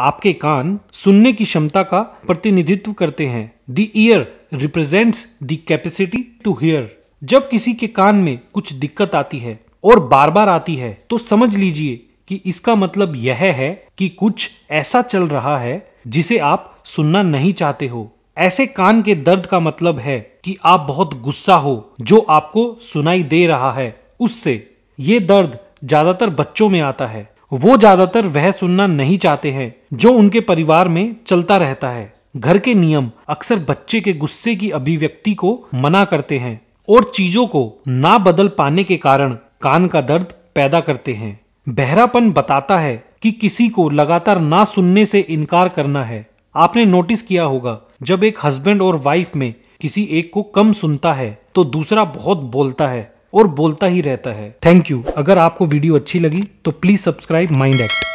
आपके कान सुनने की क्षमता का प्रतिनिधित्व करते हैं। The ear represents the capacity to hear. जब किसी के कान में कुछ दिक्कत आती है और बार बार आती है तो समझ लीजिए कि इसका मतलब यह है कि कुछ ऐसा चल रहा है जिसे आप सुनना नहीं चाहते हो। ऐसे कान के दर्द का मतलब है कि आप बहुत गुस्सा हो जो आपको सुनाई दे रहा है उससे। ये दर्द ज्यादातर बच्चों में आता है। वो ज्यादातर वह सुनना नहीं चाहते हैं जो उनके परिवार में चलता रहता है। घर के नियम अक्सर बच्चे के गुस्से की अभिव्यक्ति को मना करते हैं और चीजों को ना बदल पाने के कारण कान का दर्द पैदा करते हैं। बहरापन बताता है कि किसी को लगातार ना सुनने से इनकार करना है। आपने नोटिस किया होगा जब एक हस्बैंड और वाइफ में किसी एक को कम सुनता है तो दूसरा बहुत बोलता है और बोलता ही रहता है। Thank you. अगर आपको वीडियो अच्छी लगी तो प्लीज सब्सक्राइब माइंड एक्ट।